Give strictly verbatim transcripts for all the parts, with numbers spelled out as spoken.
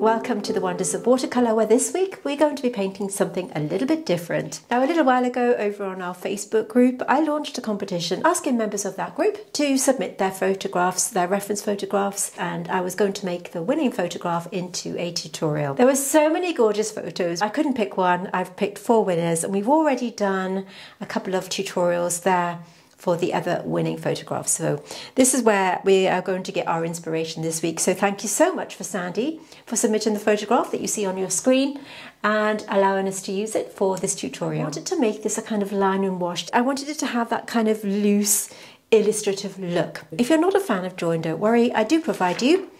Welcome to the Wonders of Watercolour, where this week we're going to be painting something a little bit different. Now, a little while ago over on our Facebook group, I launched a competition asking members of that group to submit their photographs, their reference photographs, and I was going to make the winning photograph into a tutorial. There were so many gorgeous photos. I couldn't pick one. I've picked four winners, and we've already done a couple of tutorials there for the other winning photographs. So this is where we are going to get our inspiration this week. So thank you so much for Sandy for submitting the photograph that you see on your screen and allowing us to use it for this tutorial. I wanted to make this a kind of line and washed. I wanted it to have that kind of loose, illustrative look. If you're not a fan of drawing, don't worry. I do provide you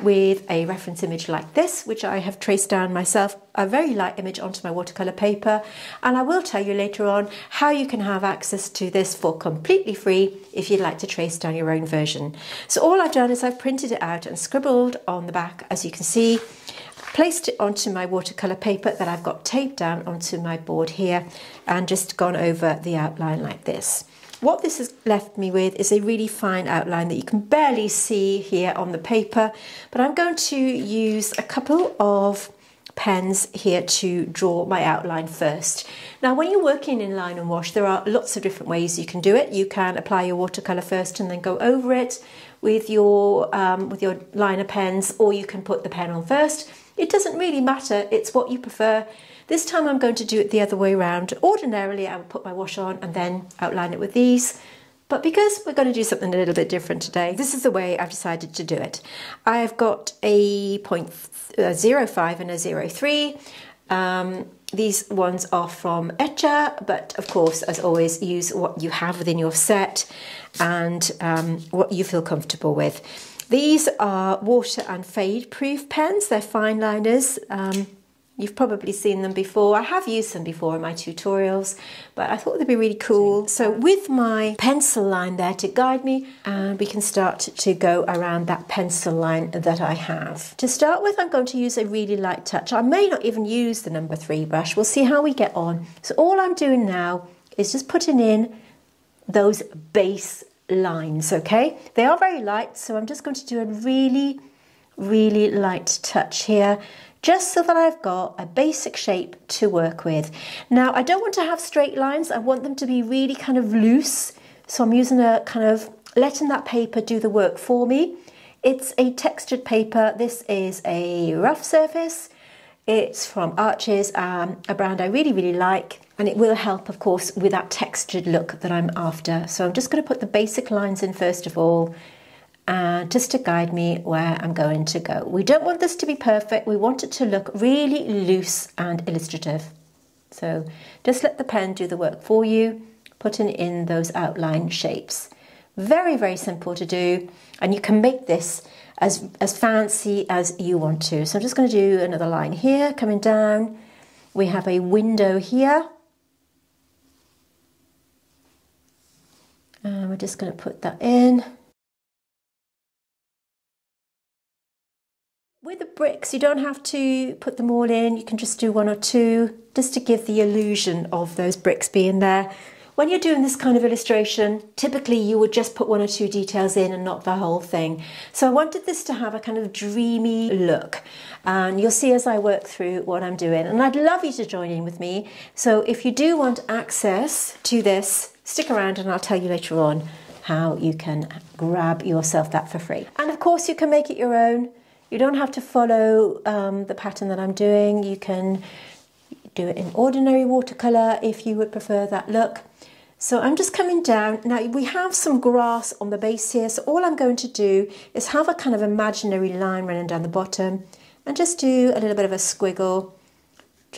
with a reference image like this, which I have traced down myself, a very light image onto my watercolor paper, and I will tell you later on how you can have access to this for completely free if you'd like to trace down your own version. So all I've done is I've printed it out and scribbled on the back, as you can see, placed it onto my watercolor paper that I've got taped down onto my board here, and just gone over the outline like this. What this has left me with is a really fine outline that you can barely see here on the paper, but I'm going to use a couple of pens here to draw my outline first. Now, when you're working in line and wash, there are lots of different ways you can do it. You can apply your watercolor first and then go over it with your, um, with your liner pens, or you can put the pen on first. It doesn't really matter, it's what you prefer. This time I'm going to do it the other way around. Ordinarily, I would put my wash on and then outline it with these, but because we're going to do something a little bit different today, this is the way I've decided to do it. I've got a zero point zero five and a zero point three. Um, these ones are from Etcher, but of course, as always, use what you have within your set and um, what you feel comfortable with. These are water and fade proof pens. They're fine liners. Um, You've probably seen them before. I have used them before in my tutorials, but I thought they'd be really cool. So with my pencil line there to guide me, and we can start to go around that pencil line that I have. To start with, I'm going to use a really light touch. I may not even use the number three brush. We'll see how we get on. So all I'm doing now is just putting in those base lines, okay? They are very light, so I'm just going to do a really, really light touch here, just so that I've got a basic shape to work with. Now, I don't want to have straight lines. I want them to be really kind of loose. So I'm using a kind of, letting that paper do the work for me. It's a textured paper. This is a rough surface. It's from Arches, um, a brand I really, really like. And it will help, of course, with that textured look that I'm after. So I'm just gonna put the basic lines in first of all, Uh, just to guide me where I'm going to go. We don't want this to be perfect. We want it to look really loose and illustrative. So just let the pen do the work for you, putting in those outline shapes. Very, very simple to do, and you can make this as, as fancy as you want to. So I'm just going to do another line here, coming down. We have a window here. And we're just going to put that in. With the bricks, you don't have to put them all in. You can just do one or two, just to give the illusion of those bricks being there. When you're doing this kind of illustration, typically you would just put one or two details in and not the whole thing. So I wanted this to have a kind of dreamy look, and you'll see as I work through what I'm doing. And I'd love you to join in with me. So if you do want access to this, stick around and I'll tell you later on how you can grab yourself that for free. And of course you can make it your own. You don't have to follow um, the pattern that I'm doing. You can do it in ordinary watercolor if you would prefer that look. So I'm just coming down. Now we have some grass on the base here. So all I'm going to do is have a kind of imaginary line running down the bottom and just do a little bit of a squiggle,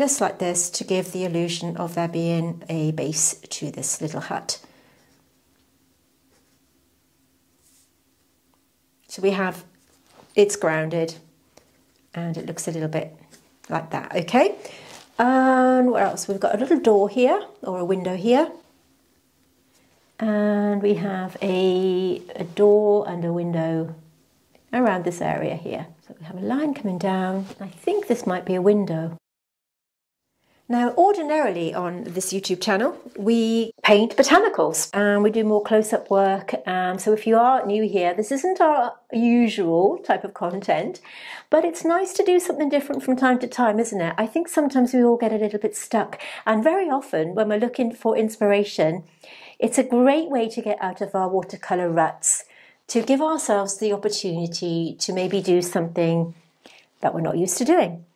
just like this, to give the illusion of there being a base to this little hut. So we have it's grounded and it looks a little bit like that, okay? And what else? We've got a little door here, or a window here. And we have a, a door and a window around this area here. So we have a line coming down. I think this might be a window. Now, ordinarily on this YouTube channel, we paint botanicals and we do more close-up work. Um, so if you are new here, this isn't our usual type of content, but it's nice to do something different from time to time, isn't it? I think sometimes we all get a little bit stuck, and very often when we're looking for inspiration, it's a great way to get out of our watercolour ruts, to give ourselves the opportunity to maybe do something that we're not used to doing.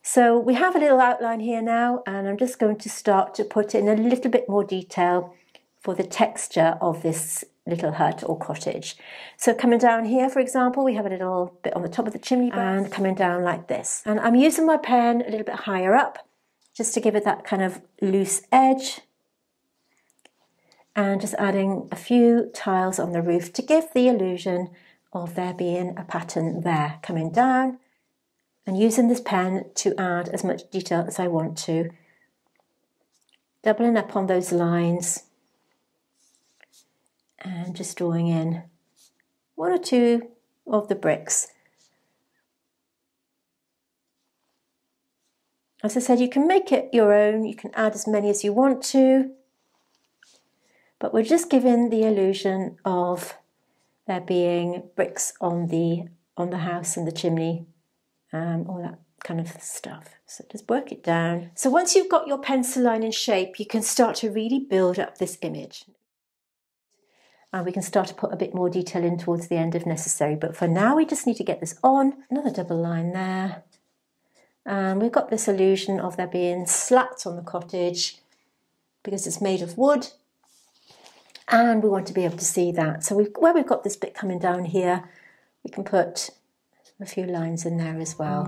So we have a little outline here now, and I'm just going to start to put in a little bit more detail for the texture of this little hut or cottage. So coming down here, for example, we have a little bit on the top of the chimney and coming down like this. And I'm using my pen a little bit higher up just to give it that kind of loose edge, and just adding a few tiles on the roof to give the illusion of there being a pattern there coming down. And using this pen to add as much detail as I want to. Doubling up on those lines and just drawing in one or two of the bricks. As I said, you can make it your own, you can add as many as you want to, but we're just giving the illusion of there being bricks on the, on the house and the chimney. Um, all that kind of stuff. So just work it down. So once you've got your pencil line in shape, you can start to really build up this image. And we can start to put a bit more detail in towards the end if necessary. But for now, we just need to get this on. Another double line there. And we've got this illusion of there being slats on the cottage because it's made of wood. And we want to be able to see that. So we've, where we've got this bit coming down here, we can put a few lines in there as well.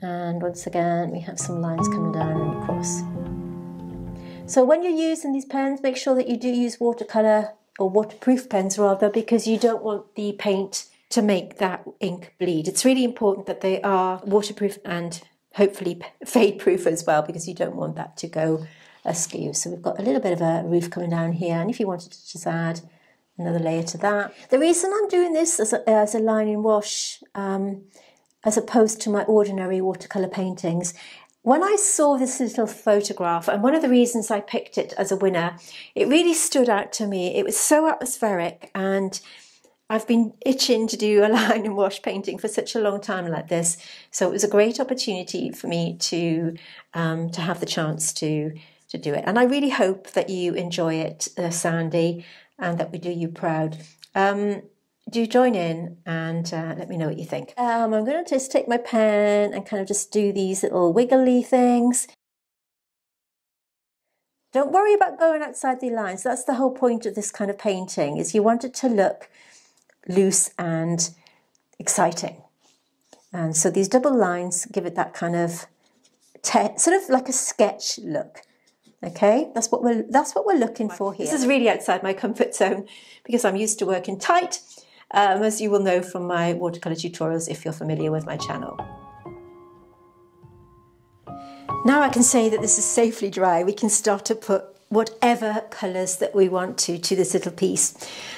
And once again, we have some lines coming down, and of course. So when you're using these pens, make sure that you do use watercolour or waterproof pens rather, because you don't want the paint to make that ink bleed. It's really important that they are waterproof and hopefully fade proof as well, because you don't want that to go askew. So we've got a little bit of a roof coming down here, and if you wanted to just add another layer to that. The reason I'm doing this as a, as a line-in wash um, as opposed to my ordinary watercolour paintings, when I saw this little photograph, and one of the reasons I picked it as a winner, it really stood out to me. It was so atmospheric, and I've been itching to do a line and wash painting for such a long time like this, so it was a great opportunity for me to um, to have the chance to, to do it. And I really hope that you enjoy it, uh, Sandy, and that we do you proud. Um, do join in and uh, let me know what you think. Um, I'm going to just take my pen and kind of just do these little wiggly things. Don't worry about going outside the lines. That's the whole point of this kind of painting, is you want it to look loose and exciting. And so these double lines give it that kind of sort of like a sketch look. Okay, that's what we're that's what we're looking for here. This is really outside my comfort zone because I'm used to working tight, um, as you will know from my watercolor tutorials if you're familiar with my channel. Now I can say that this is safely dry. We can start to put whatever colours that we want to, to this little piece.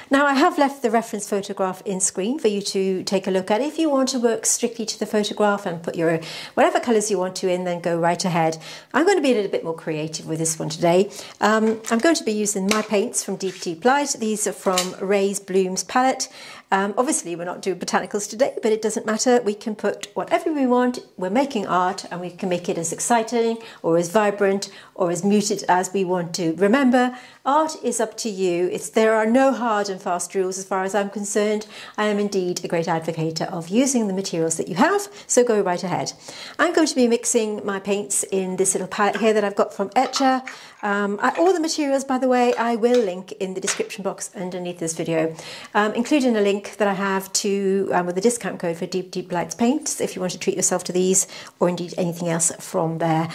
Now I have left the reference photograph in screen for you to take a look at. If you want to work strictly to the photograph and put your whatever colours you want to in, then go right ahead. I'm going to be a little bit more creative with this one today. Um, I'm going to be using my paints from Deep Deep Light. These are from Rae's Blooms palette. Um, obviously we're not doing botanicals today, but it doesn't matter. We can put whatever we want. We're making art, and we can make it as exciting or as vibrant or as muted as we want to. Remember, art is up to you. It's, there are no hard and fast rules as far as I'm concerned. I am indeed a great advocate of using the materials that you have, so go right ahead. I'm going to be mixing my paints in this little palette here that I've got from Etcher. Um, I, all the materials, by the way, I will link in the description box underneath this video, um, including a link that I have to um, with a discount code for Deep Deep Light's paints if you want to treat yourself to these or indeed anything else from their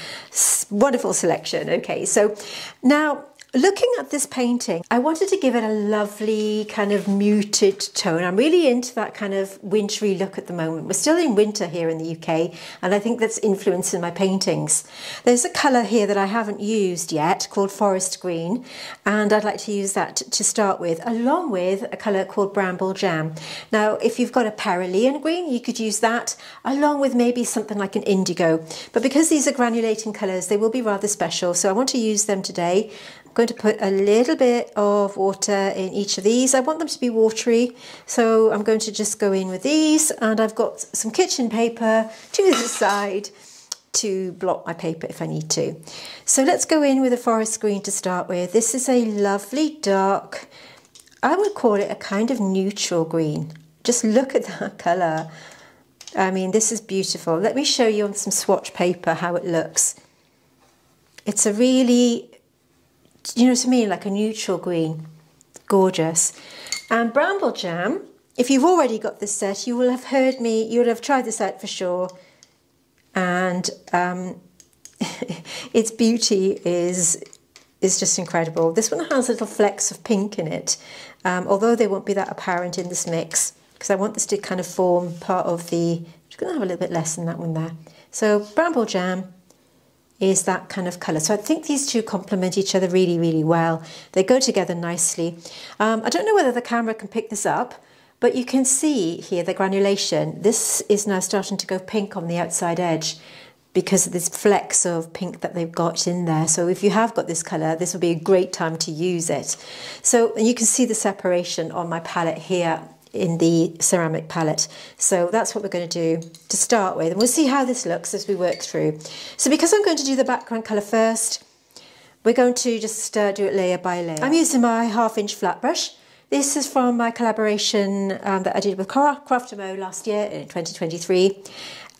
wonderful selection. Okay, so now Looking at this painting, I wanted to give it a lovely kind of muted tone. I'm really into that kind of wintry look at the moment. We're still in winter here in the U K, and I think that's influencing my paintings. There's a colour here that I haven't used yet called Forest Green, and I'd like to use that to start with, along with a colour called Bramble Jam. Now, if you've got a cerulean green, you could use that along with maybe something like an indigo. But because these are granulating colours, they will be rather special, so I want to use them today. I'm going to put a little bit of water in each of these. I want them to be watery, so I'm going to just go in with these, and I've got some kitchen paper to the side to block my paper if I need to. So let's go in with a forest green to start with. This is a lovely dark, I would call it a kind of neutral green. Just look at that colour. I mean, this is beautiful. Let me show you on some swatch paper how it looks. It's a really, you know what I mean, like a neutral green. Gorgeous. And Bramble Jam, if you've already got this set, you will have heard me, you will have tried this out for sure. And um, its beauty is, is just incredible. This one has little flecks of pink in it, um, although they won't be that apparent in this mix, because I want this to kind of form part of the... I'm just going to have a little bit less than that one there. So Bramble Jam is that kind of colour. So I think these two complement each other really, really well. They go together nicely. Um, I don't know whether the camera can pick this up, but you can see here the granulation. This is now starting to go pink on the outside edge because of this flecks of pink that they've got in there. So if you have got this colour, this will be a great time to use it. So and you can see the separation on my palette here in the ceramic palette. So that's what we're going to do to start with, and we'll see how this looks as we work through. So because I'm going to do the background colour first, we're going to just uh, do it layer by layer. I'm using my half inch flat brush. This is from my collaboration um, that I did with Craftamo last year in twenty twenty-three.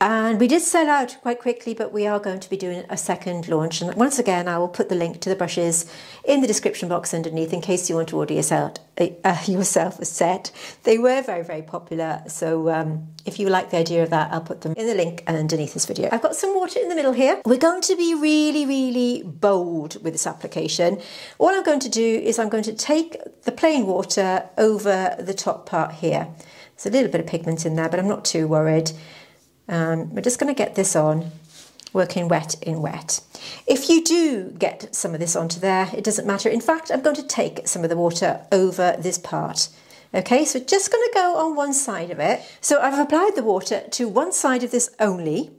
And we did sell out quite quickly, but we are going to be doing a second launch. And once again, I will put the link to the brushes in the description box underneath in case you want to order yourself, uh, yourself a set. They were very, very popular. So um, if you like the idea of that, I'll put them in the link underneath this video. I've got some water in the middle here. We're going to be really, really bold with this application. All I'm going to do is I'm going to take the plain water over the top part here. There's a little bit of pigment in there, but I'm not too worried. Um, we're just going to get this on, working wet in wet. If you do get some of this onto there, it doesn't matter. In fact, I'm going to take some of the water over this part. Okay, so just going to go on one side of it. So I've applied the water to one side of this only.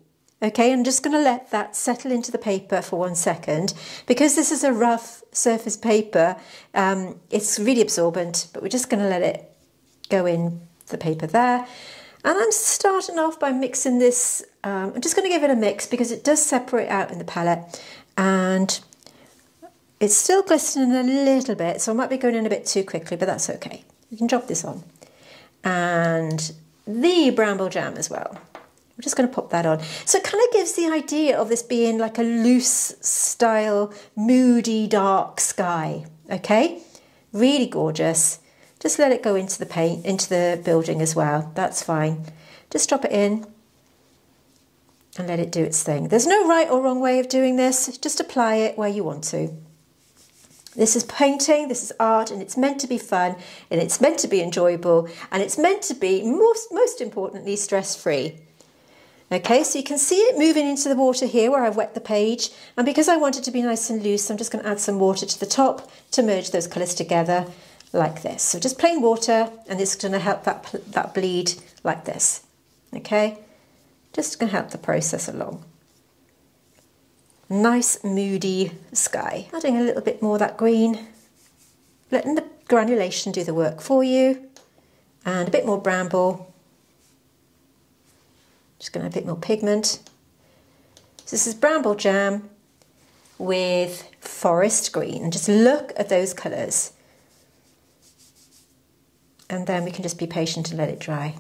Okay, I'm just going to let that settle into the paper for one second. Because this is a rough surface paper, um, it's really absorbent, but we're just going to let it go in the paper there. And I'm starting off by mixing this, um, I'm just going to give it a mix because it does separate out in the palette and it's still glistening a little bit, so I might be going in a bit too quickly, but that's okay. You can drop this on. And the Bramble Jam as well. I'm just going to pop that on. So it kind of gives the idea of this being like a loose style, moody, dark sky, okay? Really gorgeous. Just let it go into the paint, into the building as well. That's fine. Just drop it in and let it do its thing. There's no right or wrong way of doing this. Just apply it where you want to. This is painting, this is art, and it's meant to be fun, and it's meant to be enjoyable, and it's meant to be, most, most importantly, stress-free. Okay, so you can see it moving into the water here where I've wet the page. And because I want it to be nice and loose, I'm just going to add some water to the top to merge those colours together. Like this. So just plain water, and it's going to help that, that bleed like this. Okay, just going to help the process along. Nice moody sky. Adding a little bit more of that green, letting the granulation do the work for you, and a bit more bramble. Just going to add a bit more pigment. So this is Bramble Jam with Forest Green, and just look at those colours. And then we can just be patient and let it dry.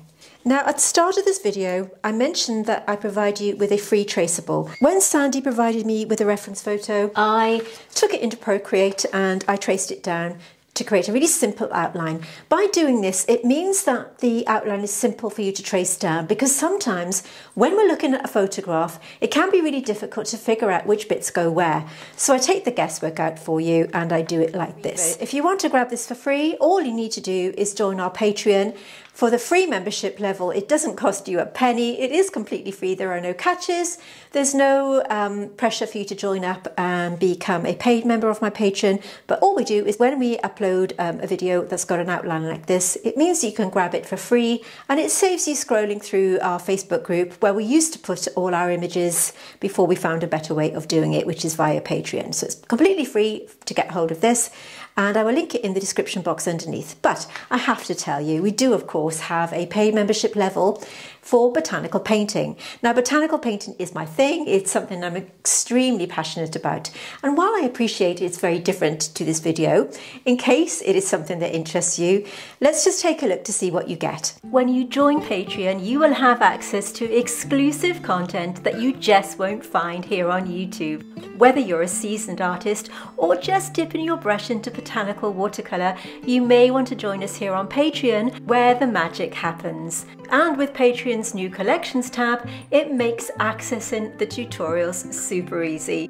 Now, at the start of this video, I mentioned that I provide you with a free traceable. When Sandy provided me with a reference photo, I took it into Procreate and I traced it down to create a really simple outline. By doing this, it means that the outline is simple for you to trace down, because sometimes when we're looking at a photograph, it can be really difficult to figure out which bits go where. So I take the guesswork out for you and I do it like this. If you want to grab this for free, all you need to do is join our Patreon. For the free membership level, it doesn't cost you a penny. It is completely free. There are no catches. There's no um, pressure for you to join up and become a paid member of my Patreon. But all we do is when we upload um, a video that's got an outline like this, it means you can grab it for free, and it saves you scrolling through our Facebook group where we used to put all our images before we found a better way of doing it, which is via Patreon. So it's completely free to get hold of this. And I will link it in the description box underneath. But I have to tell you, we do of course have a paid membership level for botanical painting. Now, botanical painting is my thing. It's something I'm extremely passionate about. And while I appreciate it's very different to this video, in case it is something that interests you, let's just take a look to see what you get. When you join Patreon, you will have access to exclusive content that you just won't find here on YouTube. Whether you're a seasoned artist or just dipping your brush into botanical watercolour, you may want to join us here on Patreon, where the magic happens. And with Patreon's new collections tab, it makes accessing the tutorials super easy.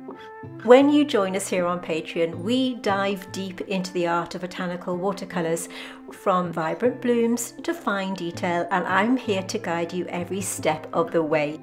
When you join us here on Patreon, we dive deep into the art of botanical watercolours, from vibrant blooms to fine detail, and I'm here to guide you every step of the way.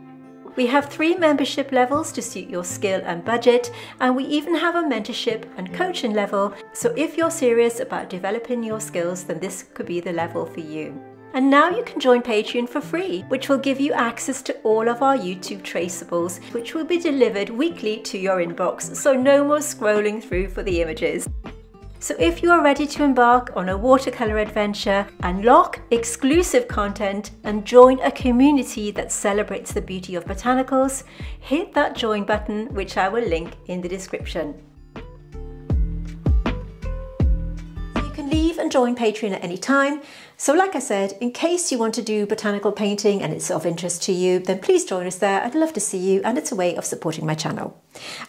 We have three membership levels to suit your skill and budget, and we even have a mentorship and coaching level, so if you're serious about developing your skills, then this could be the level for you. And now you can join Patreon for free, which will give you access to all of our YouTube traceables, which will be delivered weekly to your inbox, so no more scrolling through for the images. So if you are ready to embark on a watercolour adventure, unlock exclusive content and join a community that celebrates the beauty of botanicals, hit that join button, which I will link in the description. You can leave and join Patreon at any time. So like I said, in case you want to do botanical painting and it's of interest to you, then please join us there. I'd love to see you, and it's a way of supporting my channel.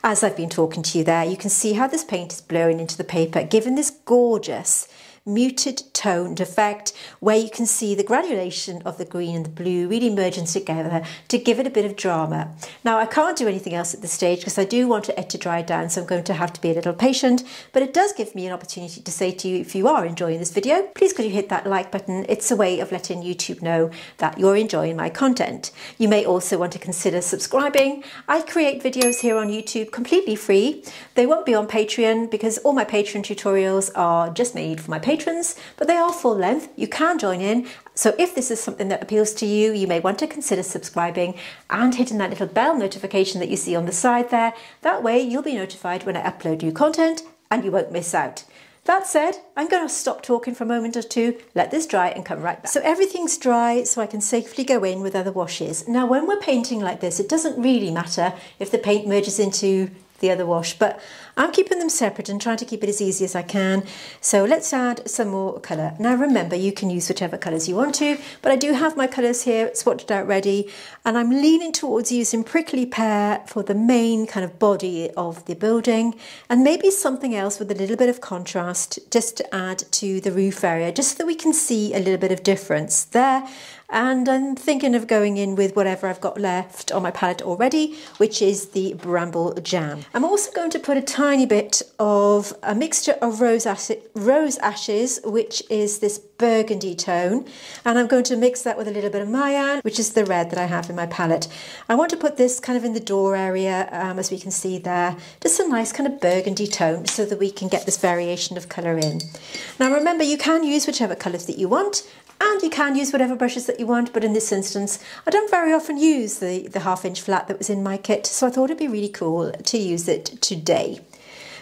As I've been talking to you there, you can see how this paint is blowing into the paper, giving this gorgeous muted toned effect where you can see the granulation of the green and the blue really merging together to give it a bit of drama. Now, I can't do anything else at this stage because I do want it to dry down, so I'm going to have to be a little patient, but it does give me an opportunity to say to you, if you are enjoying this video, please could you hit that like button. It's a way of letting YouTube know that you're enjoying my content. You may also want to consider subscribing. I create videos here on YouTube completely free. They won't be on Patreon because all my Patreon tutorials are just made for my Patreon patrons, but they are full length. You can join in. So if this is something that appeals to you, you may want to consider subscribing and hitting that little bell notification that you see on the side there. That way you'll be notified when I upload new content and you won't miss out. That said, I'm going to stop talking for a moment or two, let this dry and come right back. So everything's dry, so I can safely go in with other washes. Now, when we're painting like this, it doesn't really matter if the paint merges into the other wash, but I'm keeping them separate and trying to keep it as easy as I can. So let's add some more colour. Now, remember, you can use whichever colours you want to, but I do have my colours here swatched out ready, and I'm leaning towards using Prickly Pear for the main kind of body of the building, and maybe something else with a little bit of contrast just to add to the roof area, just so that we can see a little bit of difference there. And I'm thinking of going in with whatever I've got left on my palette already, which is the Bramble Jam. I'm also going to put a tiny bit of a mixture of Rose Ashes, Rose Ashes, which is this burgundy tone, and I'm going to mix that with a little bit of Mayan, which is the red that I have in my palette. I want to put this kind of in the door area, um, as we can see there, just a nice kind of burgundy tone so that we can get this variation of colour in. Now, remember, you can use whichever colours that you want, and you can use whatever brushes that you want, but in this instance, I don't very often use the, the half inch flat that was in my kit, so I thought it'd be really cool to use it today.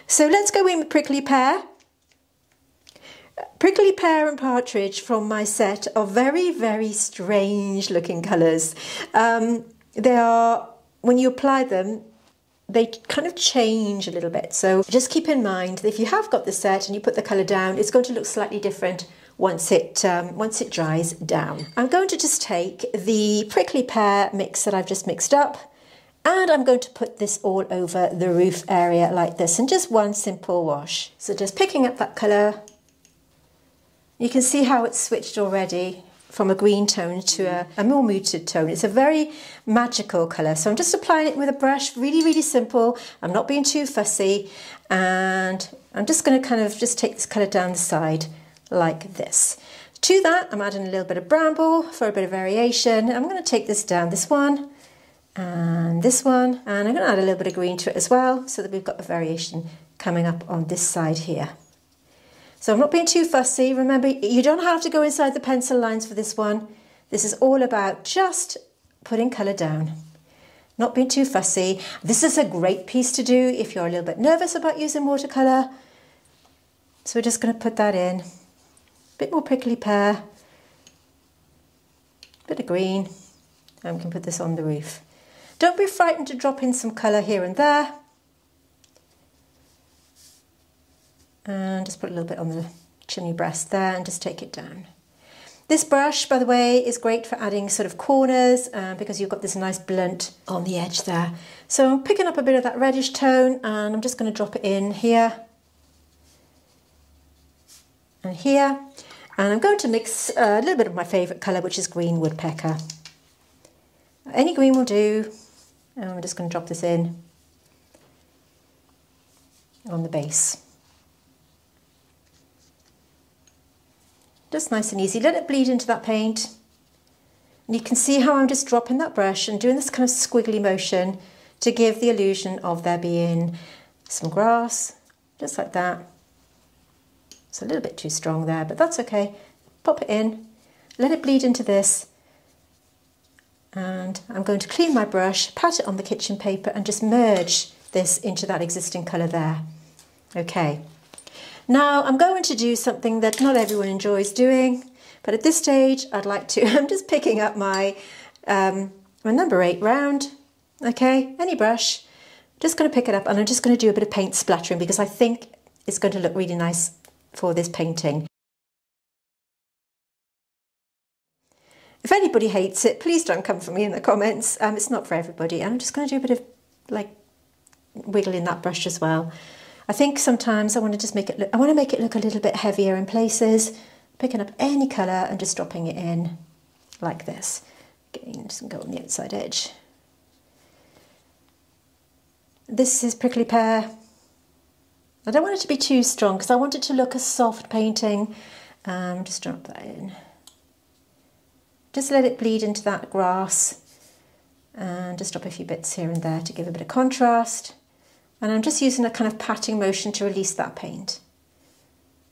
So let's go in with Prickly Pear. Prickly Pear and Partridge from my set are very, very strange looking colours. Um, they are, when you apply them, they kind of change a little bit. So just keep in mind that if you have got the set and you put the colour down, it's going to look slightly different once it um, once it dries down. I'm going to just take the Prickly Pear mix that I've just mixed up, and I'm going to put this all over the roof area like this in just one simple wash. So just picking up that colour You can see how it's switched already from a green tone to a, a more muted tone. It's a very magical colour. So I'm just applying it with a brush, really, really simple. I'm not being too fussy. And I'm just going to kind of just take this colour down the side like this. To that, I'm adding a little bit of bramble for a bit of variation. I'm going to take this down, this one and this one. And I'm going to add a little bit of green to it as well so that we've got a variation coming up on this side here. So I'm not being too fussy. Remember, you don't have to go inside the pencil lines for this one. This is all about just putting colour down. Not being too fussy. This is a great piece to do if you're a little bit nervous about using watercolour. So we're just going to put that in. A bit more prickly pear. A bit of green. And we can put this on the roof. Don't be frightened to drop in some colour here and there. And just put a little bit on the chimney breast there and just take it down. This brush, by the way, is great for adding sort of corners uh, because you've got this nice blunt on the edge there. So I'm picking up a bit of that reddish tone and I'm just going to drop it in here and here. And I'm going to mix a little bit of my favourite colour, which is Green Woodpecker. Any green will do. And I'm just going to drop this in on the base. Just nice and easy. Let it bleed into that paint. And you can see how I'm just dropping that brush and doing this kind of squiggly motion to give the illusion of there being some grass, just like that. It's a little bit too strong there, but that's okay. Pop it in, let it bleed into this. And I'm going to clean my brush, pat it on the kitchen paper and just merge this into that existing colour there. Okay. Now I'm going to do something that not everyone enjoys doing, but at this stage I'd like to, I'm just picking up my, um, my number eight round, okay, any brush, just going to pick it up and I'm just going to do a bit of paint splattering because I think it's going to look really nice for this painting. If anybody hates it, please don't come for me in the comments, um, it's not for everybody. And I'm just going to do a bit of like wiggling that brush as well. I think sometimes I want to just make it look, I want to make it look a little bit heavier in places, picking up any colour and just dropping it in like this. Again, just go on the outside edge. This is Prickly Pear. I don't want it to be too strong because I want it to look a soft painting. Um, just drop that in. Just let it bleed into that grass and just drop a few bits here and there to give a bit of contrast. And I'm just using a kind of patting motion to release that paint.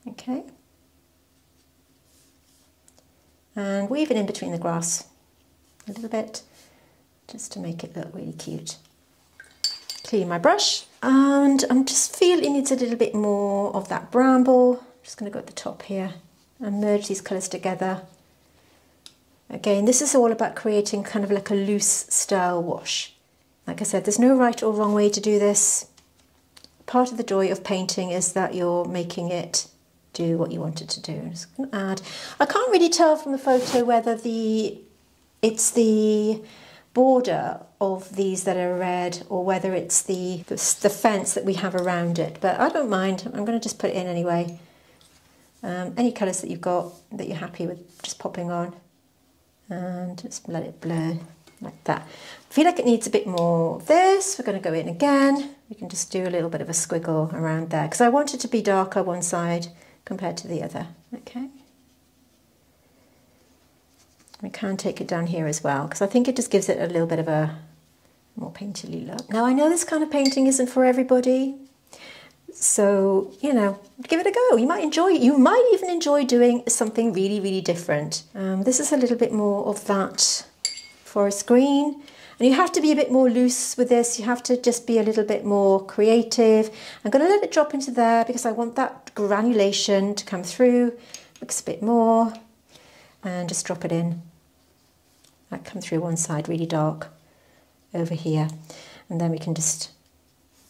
Okay. And weave it in between the grass a little bit, just to make it look really cute. Clean my brush, and I'm just feeling it needs a little bit more of that bramble. I'm just going to go at the top here and merge these colours together. Again, this is all about creating kind of like a loose style wash. Like I said, there's no right or wrong way to do this. Part of the joy of painting is that you're making it do what you want it to do. I'm just going to add. I can't really tell from the photo whether the it's the border of these that are red or whether it's the, the fence that we have around it. But I don't mind. I'm going to just put it in anyway. Um, any colours that you've got that you're happy with just popping on and just let it blur. Like that. I feel like it needs a bit more of this. We're going to go in again. We can just do a little bit of a squiggle around there because I want it to be darker one side compared to the other. Okay. We can take it down here as well because I think it just gives it a little bit of a more painterly look. Now I know this kind of painting isn't for everybody, so you know, give it a go. You might enjoy it. You might even enjoy doing something really, really different. Um, this is a little bit more of that Forest Green, and you have to be a bit more loose with this. You have to just be a little bit more creative. I'm going to let it drop into there because I want that granulation to come through. Looks a bit more, and just drop it in. That come through one side really dark over here, and then we can just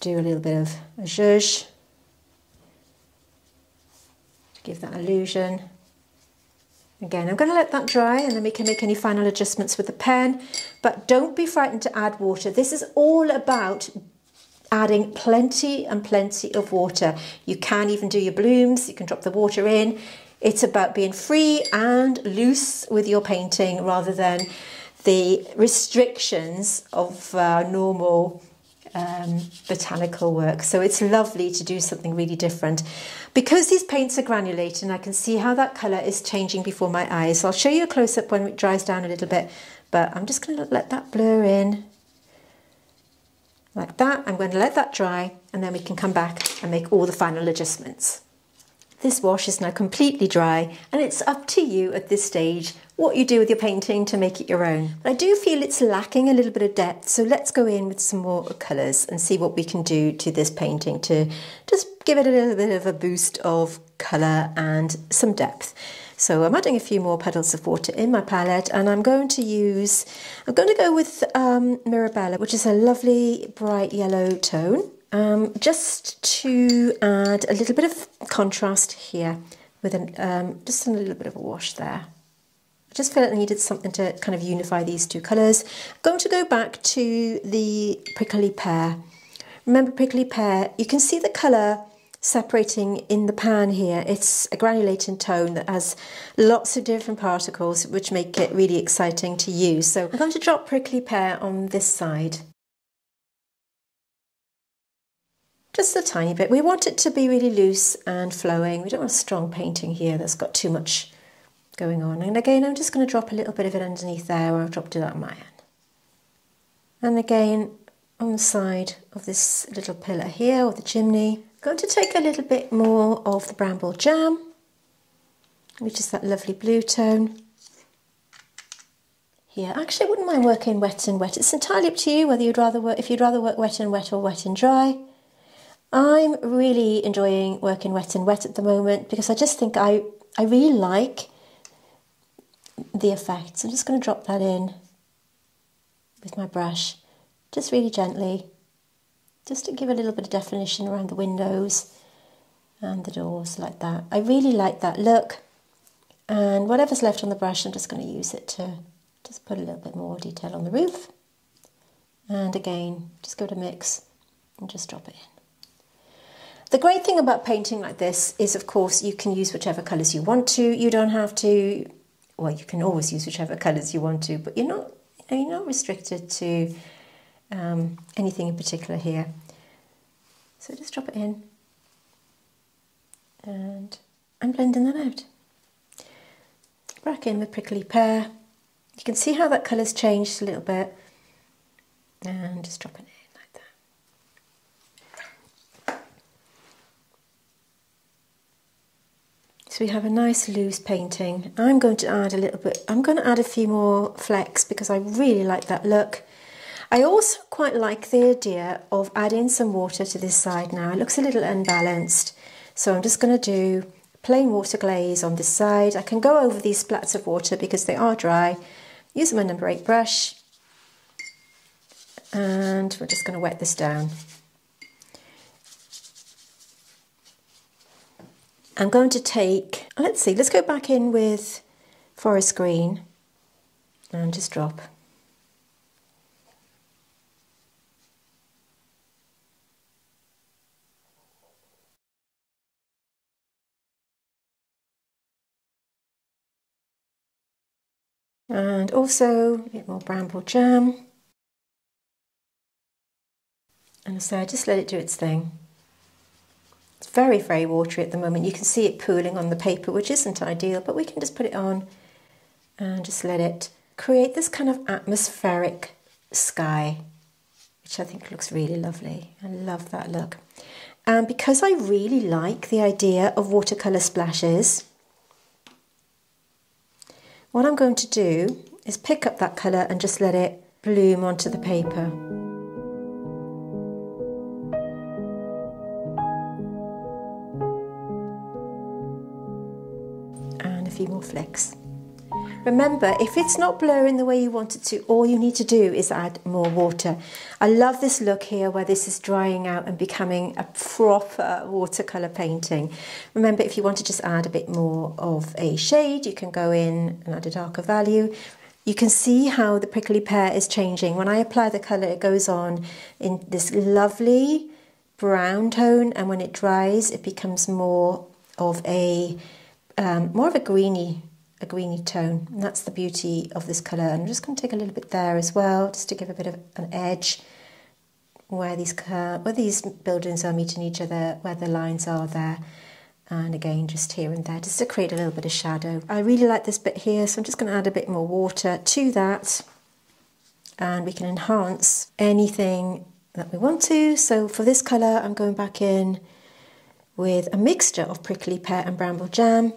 do a little bit of a zhuzh to give that illusion. Again, I'm going to let that dry and then we can make any final adjustments with the pen, but don't be frightened to add water. This is all about adding plenty and plenty of water. You can even do your blooms, you can drop the water in. It's about being free and loose with your painting rather than the restrictions of uh, normal um, botanical work. So it's lovely to do something really different. Because these paints are granulated and I can see how that colour is changing before my eyes. So I'll show you a close-up when it dries down a little bit, but I'm just going to let that blur in like that. I'm going to let that dry and then we can come back and make all the final adjustments. This wash is now completely dry and it's up to you at this stage what you do with your painting to make it your own. But I do feel it's lacking a little bit of depth, so let's go in with some more colours and see what we can do to this painting to just give it a little bit of a boost of colour and some depth. So I'm adding a few more petals of water in my palette and I'm going to use, I'm going to go with um, Mirabella, which is a lovely bright yellow tone. Um, just to add a little bit of contrast here with an, um, just a little bit of a wash there. I just feel like I needed something to kind of unify these two colours. I'm going to go back to the Prickly Pear. Remember Prickly Pear, you can see the colour separating in the pan here. It's a granulated tone that has lots of different particles which make it really exciting to use. So I'm going to drop Prickly Pear on this side. Just a tiny bit. We want it to be really loose and flowing. We don't want a strong painting here that's got too much going on. And again, I'm just going to drop a little bit of it underneath there where I've dropped it out of Mayan. And again, on the side of this little pillar here, or the chimney, I'm going to take a little bit more of the Bramble Jam, which is that lovely blue tone. Yeah, actually I wouldn't mind working wet and wet. It's entirely up to you whether you'd rather work, if you'd rather work wet and wet or wet and dry. I'm really enjoying working wet and wet at the moment because I just think I, I really like the effects. I'm just going to drop that in with my brush, just really gently, just to give a little bit of definition around the windows and the doors like that. I really like that look, and whatever's left on the brush, I'm just going to use it to just put a little bit more detail on the roof. And again, just go to mix and just drop it in. The great thing about painting like this is, of course, you can use whichever colours you want to. You don't have to, well, you can always use whichever colours you want to, but you're not, you know, you're not restricted to um, anything in particular here. So just drop it in and I'm blending that out. Back in with Prickly Pear. You can see how that colour's changed a little bit and just drop it in. So we have a nice loose painting. I'm going to add a little bit, I'm going to add a few more flecks because I really like that look. I also quite like the idea of adding some water to this side now. It looks a little unbalanced. So I'm just going to do plain water glaze on this side. I can go over these splats of water because they are dry. Use my number eight brush. And we're just going to wet this down. I'm going to take, let's see, let's go back in with Forest Green and just drop. And also a bit more Bramble Jam. And so I just let it do its thing. It's very, very watery at the moment. You can see it pooling on the paper, which isn't ideal, but we can just put it on and just let it create this kind of atmospheric sky, which I think looks really lovely. I love that look. And because I really like the idea of watercolour splashes, what I'm going to do is pick up that colour and just let it bloom onto the paper. More flecks. Remember, if it's not blurring the way you want it to, all you need to do is add more water. I love this look here where this is drying out and becoming a proper watercolour painting. Remember, if you want to just add a bit more of a shade, you can go in and add a darker value. You can see how the Prickly Pear is changing. When I apply the colour, it goes on in this lovely brown tone, and when it dries, it becomes more of a um, more of a greeny, a greeny tone. And that's the beauty of this colour. And I'm just going to take a little bit there as well, just to give a bit of an edge where these where these buildings are meeting each other, where the lines are there. And again, just here and there, just to create a little bit of shadow. I really like this bit here, so I'm just going to add a bit more water to that. And we can enhance anything that we want to. So for this colour, I'm going back in with a mixture of Prickly Pear and Bramble Jam.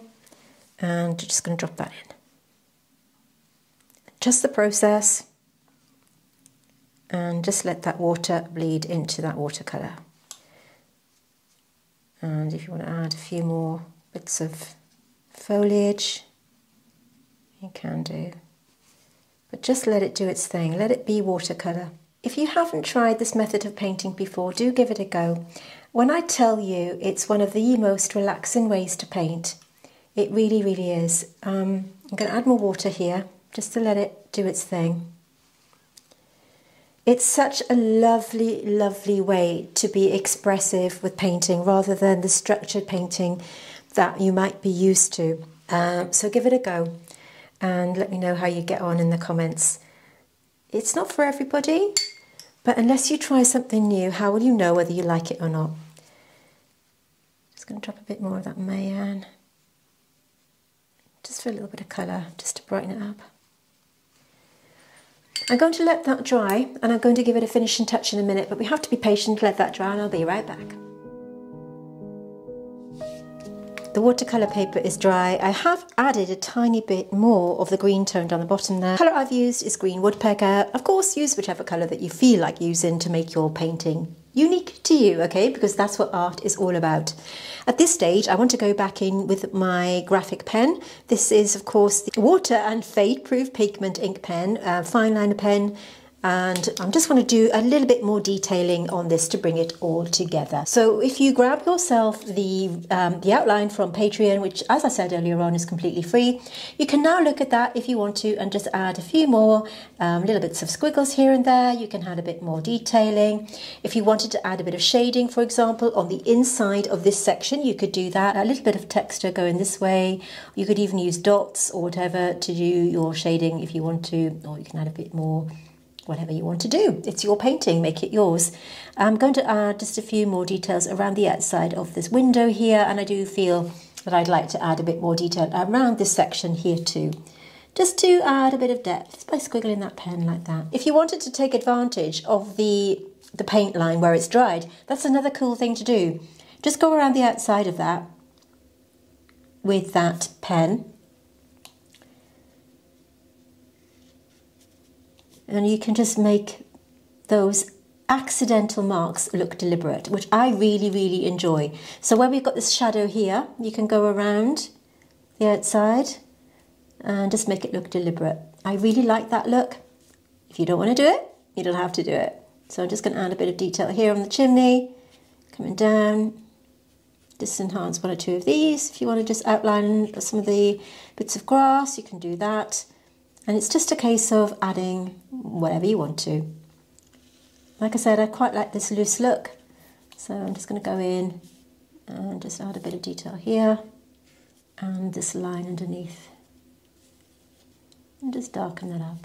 And I'm just going to drop that in. Adjust the process. And just let that water bleed into that watercolour. And if you want to add a few more bits of foliage, you can do. But just let it do its thing, let it be watercolour. If you haven't tried this method of painting before, do give it a go. When I tell you it's one of the most relaxing ways to paint, it really, really is. Um, I'm going to add more water here, just to let it do its thing. It's such a lovely, lovely way to be expressive with painting rather than the structured painting that you might be used to. Um, so give it a go and let me know how you get on in the comments. It's not for everybody, but unless you try something new, how will you know whether you like it or not? Just going to drop a bit more of that Mayan, just for a little bit of colour, just to brighten it up. I'm going to let that dry and I'm going to give it a finishing touch in a minute, but we have to be patient, let that dry and I'll be right back. The watercolour paper is dry. I have added a tiny bit more of the green tone down the bottom there. The colour I've used is Green Woodpecker. Of course, use whichever colour that you feel like using to make your painting unique to you, okay? Because that's what art is all about. At this stage, I want to go back in with my graphic pen. This is, of course, the water and fade-proof pigment ink pen, uh, fine liner pen. And I just want to do a little bit more detailing on this to bring it all together. So if you grab yourself the, um, the outline from Patreon, which as I said earlier on is completely free, you can now look at that if you want to and just add a few more um, little bits of squiggles here and there. You can add a bit more detailing. If you wanted to add a bit of shading, for example, on the inside of this section, you could do that. A little bit of texture going this way. You could even use dots or whatever to do your shading if you want to, or you can add a bit more. Whatever you want to do. It's your painting, make it yours. I'm going to add just a few more details around the outside of this window here, and I do feel that I'd like to add a bit more detail around this section here too, just to add a bit of depth by squiggling that pen like that. If you wanted to take advantage of the, the paint line where it's dried, that's another cool thing to do. Just go around the outside of that with that pen. And you can just make those accidental marks look deliberate, which I really, really enjoy. So where we've got this shadow here, you can go around the outside and just make it look deliberate. I really like that look. If you don't want to do it, you don't have to do it. So I'm just going to add a bit of detail here on the chimney, coming down. Just enhance one or two of these. If you want to just outline some of the bits of grass, you can do that. And it's just a case of adding whatever you want to. Like I said, I quite like this loose look. So I'm just going to go in and just add a bit of detail here and this line underneath. And just darken that up.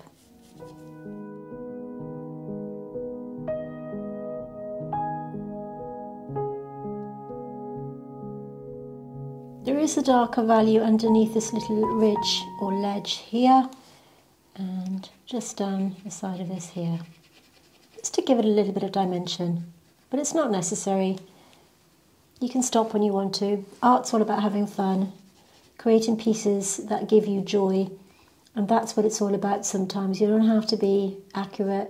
There is a darker value underneath this little ridge or ledge here. And just down the side of this here, just to give it a little bit of dimension, but it's not necessary. You can stop when you want to. Art's all about having fun, creating pieces that give you joy, and that's what it's all about sometimes. You don't have to be accurate.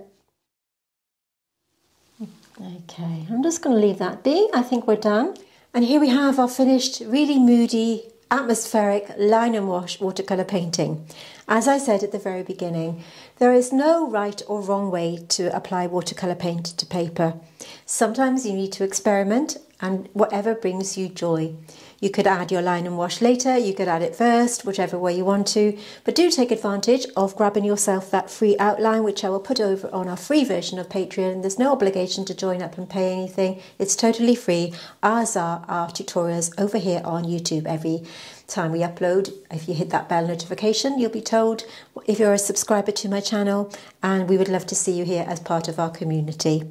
Okay, I'm just going to leave that be. I think we're done. And here we have our finished, really moody, atmospheric line and wash watercolour painting. As I said at the very beginning, There is no right or wrong way to apply watercolour paint to paper. Sometimes you need to experiment and whatever brings you joy. You could add your line and wash later, you could add it first, whichever way you want to, but do take advantage of grabbing yourself that free outline, which I will put over on our free version of Patreon. There's no obligation to join up and pay anything. It's totally free, as are our tutorials over here on YouTube. Every time we upload, if you hit that bell notification, you'll be told if you're a subscriber to my channel, and we would love to see you here as part of our community.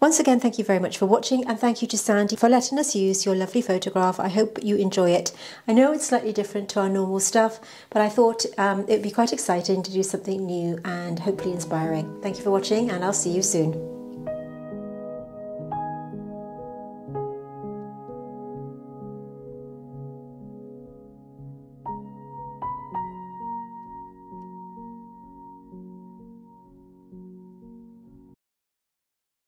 Once again, thank you very much for watching, and thank you to Sandy for letting us use your lovely photograph. I hope you enjoy it. I know it's slightly different to our normal stuff, but I thought um, it would be quite exciting to do something new and hopefully inspiring. Thank you for watching, and I'll see you soon.